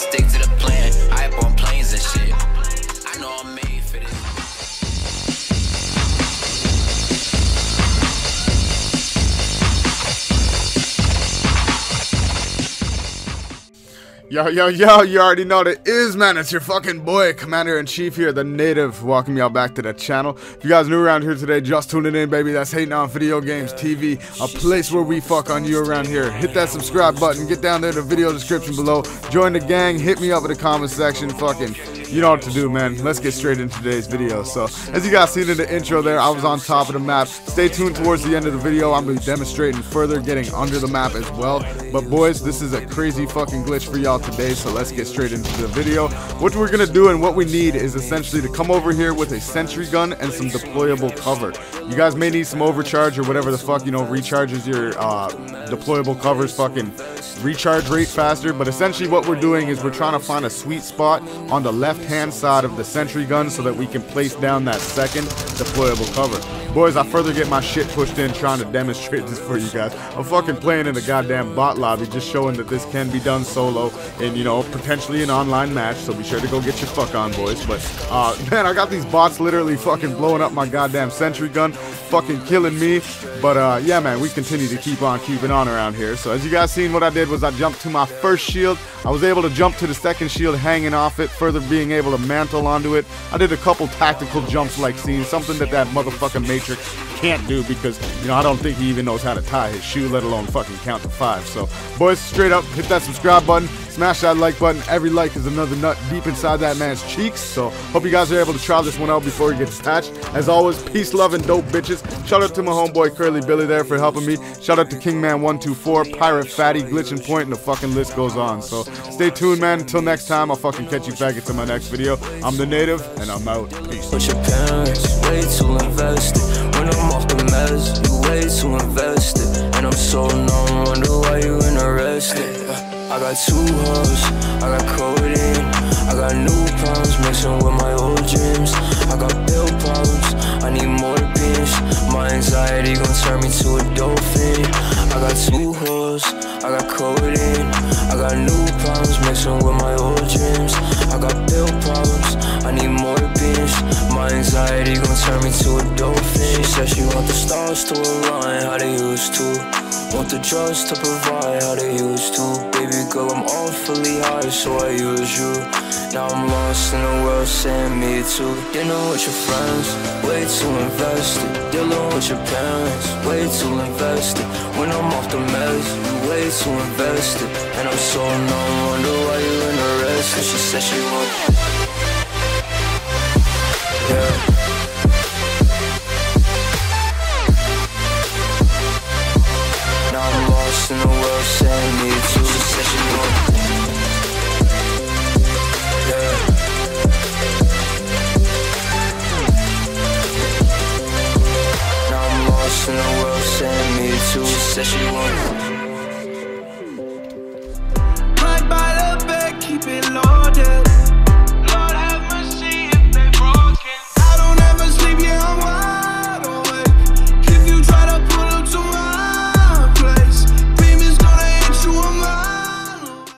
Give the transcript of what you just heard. just stick to the plan. I up on planes and shit. I know I'm made for this. Yo, yo, yo, you already know what it is, man. It's your fucking boy, Commander-in-Chief here, The Native. Welcome y'all back to the channel. If you guys are new around here today, just tuning in, baby. That's Hating on Video Games TV, a place where we fuck on you around here. Hit that subscribe button. Get down there to the video description below. Join the gang. Hit me up in the comment section. Fucking, you know what to do, man. Let's get straight into today's video. So, as you guys seen in the intro there, I was on top of the map. Stay tuned towards the end of the video. I'm going to be demonstrating further getting under the map as well. But, boys, this is a crazy fucking glitch for y'all today, so let's get straight into the video. What we're gonna do and what we need is essentially to come over here with a sentry gun and some deployable cover. You guys may need some overcharge or whatever the fuck, you know, recharges your deployable covers fucking recharge rate faster. But essentially what we're doing is we're trying to find a sweet spot on the left hand side of the sentry gun so that we can place down that second deployable cover. Boys, I further get my shit pushed in trying to demonstrate this for you guys. I'm fucking playing in a goddamn bot lobby, just showing that this can be done solo and, you know, potentially an online match, so be sure to go get your fuck on, boys. But, man, I got these bots literally fucking blowing up my goddamn sentry gun, fucking killing me. But, yeah, man, we continue to keep on keeping on around here. So, as you guys seen, what I did was I jumped to my first shield. I was able to jump to the second shield, hanging off it, further being able to mantle onto it. I did a couple tactical jumps like seen, something that motherfucker made can't do because, you know, I don't think he even knows how to tie his shoe, let alone fucking count to five. So, boys, straight up, hit that subscribe button, smash that like button. Every like is another nut deep inside that man's cheeks. So, hope you guys are able to try this one out before you get attached. As always, peace, love, and dope bitches. Shout out to my homeboy Curly Billy there for helping me. Shout out to kingman124, Pirate Fatty, Glitching Point, and the fucking list goes on. So, stay tuned, man. Until next time, I'll fucking catch you faggots in my next video. I'm The Native, and I'm out. Peace. With your parents, way too invested. When I'm off the mess, you way too invested. And I'm so numb, wonder why you interested. I got two hoes, I got codeine, I got new problems mixing with my old dreams. I got pill problems, I need more beans. My anxiety gon' turn me to a dolphin. I got two hoes, I got codeine, I got new problems mixing with my old dreams. I got pill problems, I need more beans. My anxiety gon' turn me to a dolphin. She said she want the stars to align, how they used to. Want the drugs to provide, how they used to. Baby girl, I'm awfully high, so I use you. Now I'm lost in the world, saying me too. Dinner with your friends, way too invested. Dealing with your parents, way too invested. When I'm off the meds, you way too invested. And I'm so numb, wonder why you interested. She said she want, yeah. In the world saying me too. She said she want, yeah. Now I'm lost in the world saying me too. She said she want.